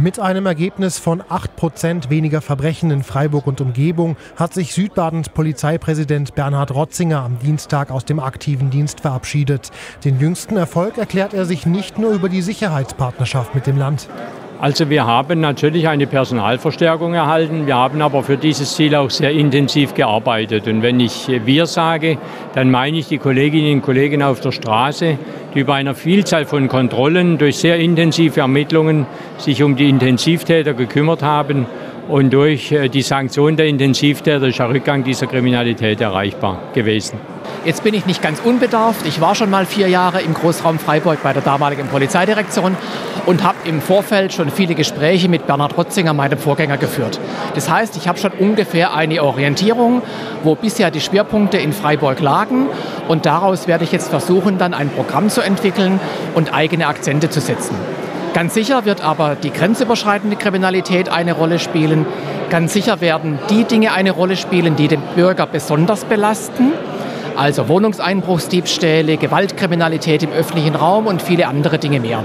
Mit einem Ergebnis von 8% weniger Verbrechen in Freiburg und Umgebung hat sich Südbadens Polizeipräsident Bernhard Rotzinger am Dienstag aus dem aktiven Dienst verabschiedet. Den jüngsten Erfolg erklärt er sich nicht nur über die Sicherheitspartnerschaft mit dem Land. Also wir haben natürlich eine Personalverstärkung erhalten, wir haben aber für dieses Ziel auch sehr intensiv gearbeitet. Und wenn ich wir sage, dann meine ich die Kolleginnen und Kollegen auf der Straße, die bei einer Vielzahl von Kontrollen durch sehr intensive Ermittlungen sich um die Intensivtäter gekümmert haben. Und durch die Sanktion der Intensivtäter ist der Rückgang dieser Kriminalität erreichbar gewesen. Jetzt bin ich nicht ganz unbedarft. Ich war schon mal 4 Jahre im Großraum Freiburg bei der damaligen Polizeidirektion und habe im Vorfeld schon viele Gespräche mit Bernhard Rotzinger, meinem Vorgänger, geführt. Das heißt, ich habe schon ungefähr eine Orientierung, wo bisher die Schwerpunkte in Freiburg lagen. Und daraus werde ich jetzt versuchen, dann ein Programm zu entwickeln und eigene Akzente zu setzen. Ganz sicher wird aber die grenzüberschreitende Kriminalität eine Rolle spielen. Ganz sicher werden die Dinge eine Rolle spielen, die den Bürger besonders belasten. Also Wohnungseinbruchsdiebstähle, Gewaltkriminalität im öffentlichen Raum und viele andere Dinge mehr.